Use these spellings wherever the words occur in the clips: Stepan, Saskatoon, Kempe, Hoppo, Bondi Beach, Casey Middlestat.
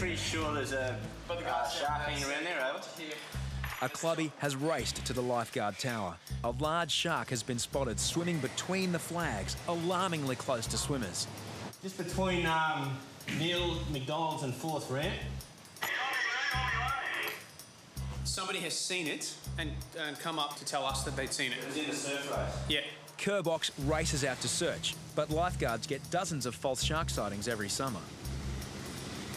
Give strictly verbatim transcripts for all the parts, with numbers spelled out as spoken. pretty sure there's a uh, shark hanging around there, over. A clubby has raced to the lifeguard tower. A large shark has been spotted swimming between the flags, alarmingly close to swimmers. Just between um, Neil, McDonald's and fourth ramp. Somebody has seen it and, and come up to tell us that they'd seen it. It was in the surf race. Yeah. Kerbox races out to search, but lifeguards get dozens of false shark sightings every summer.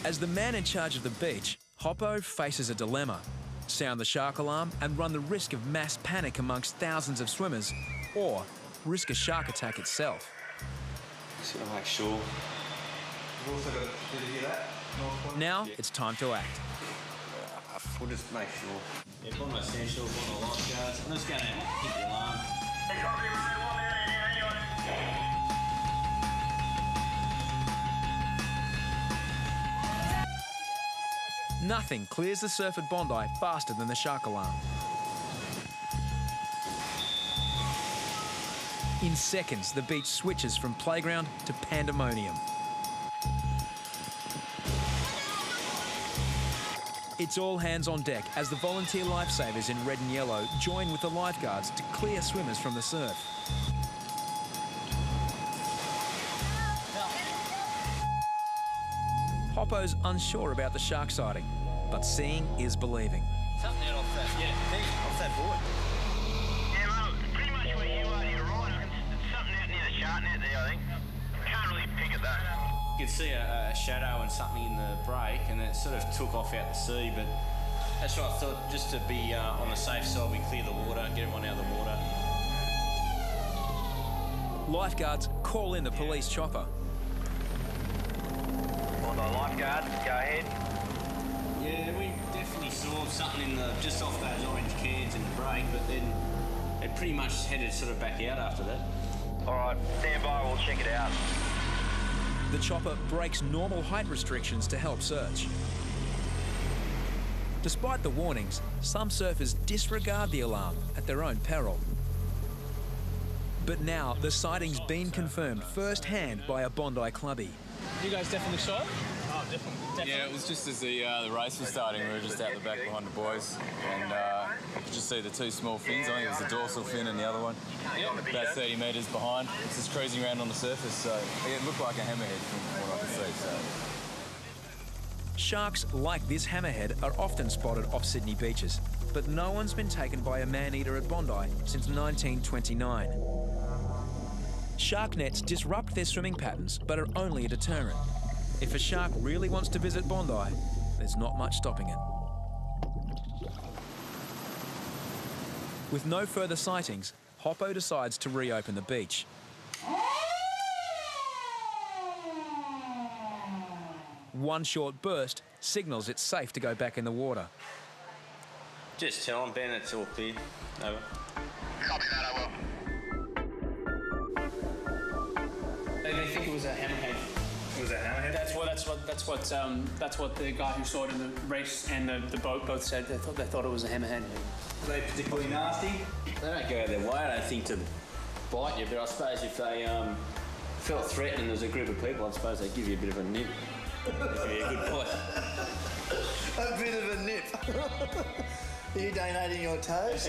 As the man in charge of the beach, Hoppo faces a dilemma. Sound the shark alarm and run the risk of mass panic amongst thousands of swimmers, or risk a shark attack itself. Just gonna make sure. We've also got, did you hear that? Now yeah. It's time to act. Uh, we'll just make sure. Yeah, put my essentials, put my lifeguards. I'm just gonna hit the alarm. Hey, copy, right, one, eight, eight, eight, eight. Nothing clears the surf at Bondi faster than the shark alarm. In seconds, the beach switches from playground to pandemonium. It's all hands on deck as the volunteer lifesavers in red and yellow join with the lifeguards to clear swimmers from the surf. Hoppo's unsure about the shark sighting, but seeing is believing. Something out off that, yeah, off that board. Yeah, well, pretty much where you are, you're right. I can, it's something out near the shark net there, I think. I can't really pick it though. You can see a, a shadow and something in the break, and it sort of took off out the sea, but that's what I thought, just to be uh, on the safe side, we clear the water, get everyone out of the water. Lifeguards call in the police yeah. chopper. Lifeguard, go ahead. Yeah, we definitely saw something in the just off those orange cans in the break, but then it pretty much headed sort of back out after that. All right, stand by, we'll check it out. The chopper breaks normal height restrictions to help search. Despite the warnings, some surfers disregard the alarm at their own peril. But now the sighting's been confirmed firsthand by a Bondi clubby. You guys definitely saw it? Oh, definitely. definitely. Yeah, it was just as the uh, the race was starting. We were just out the back behind the boys, and uh, you could just see the two small fins. I think it was the dorsal fin and the other one. Yep. About thirty metres behind. It's just cruising around on the surface, so it looked like a hammerhead from what I could see. So. Sharks like this hammerhead are often spotted off Sydney beaches, but no one's been taken by a man-eater at Bondi since nineteen twenty-nine. Shark nets disrupt their swimming patterns, but are only a deterrent. If a shark really wants to visit Bondi, there's not much stopping it. With no further sightings, Hoppo decides to reopen the beach. One short burst signals it's safe to go back in the water. Just tell them, Ben, it's all clear. Over. Copy that, I will. They think it was a hammerhead. It was a hammerhead? That's what that's what that's what um that's what the guy who saw it in the race and the, the boat both said. They thought they thought it was a hammerhead. Are they particularly nasty? They don't go their way, I don't think, to bite you, but I suppose if they um felt threatened as a group of people, I suppose they'd give you a bit of a nip. That'd be a good bite. A bit of a nip. Are you donating your toes?